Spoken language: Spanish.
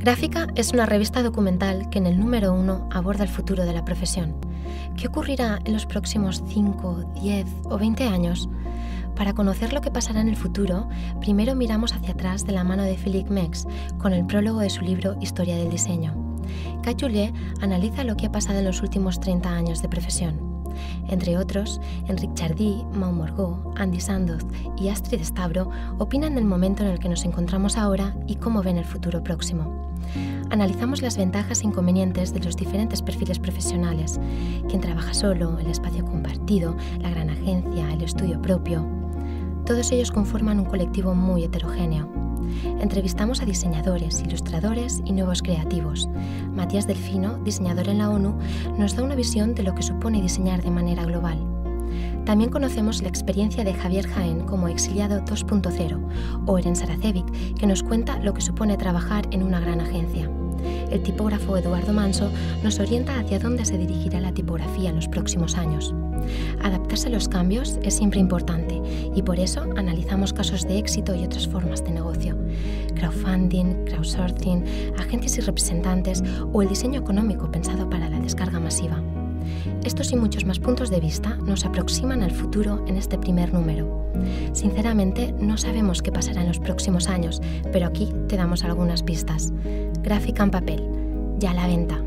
Gráfica es una revista documental que en el número 1 aborda el futuro de la profesión. ¿Qué ocurrirá en los próximos 5, 10 o 20 años? Para conocer lo que pasará en el futuro, primero miramos hacia atrás de la mano de Philippe Mex con el prólogo de su libro Historia del Diseño. Cachulé analiza lo que ha pasado en los últimos 30 años de profesión. Entre otros, Enric Chardí, Mau Morgó, Andy Sandoz y Astrid Stavro opinan del momento en el que nos encontramos ahora y cómo ven el futuro próximo. Analizamos las ventajas e inconvenientes de los diferentes perfiles profesionales, quién trabaja solo, el espacio compartido, la gran agencia, el estudio propio. Todos ellos conforman un colectivo muy heterogéneo. Entrevistamos a diseñadores, ilustradores y nuevos creativos. Matías Delfino, diseñador en la ONU, nos da una visión de lo que supone diseñar de manera global. También conocemos la experiencia de Javier Jaén como exiliado 2.0 o Eren Saracevic, que nos cuenta lo que supone trabajar en una gran agencia. El tipógrafo Eduardo Manso nos orienta hacia dónde se dirigirá la tipografía en los próximos años. Adaptarse a los cambios es siempre importante y por eso analizamos casos de éxito y otras formas de negocio. Crowdfunding, crowdsourcing, agencias y representantes o el diseño económico pensado para la descarga masiva. Estos y muchos más puntos de vista nos aproximan al futuro en este primer número. Sinceramente, no sabemos qué pasará en los próximos años, pero aquí te damos algunas pistas. Gráfica en papel, ya a la venta.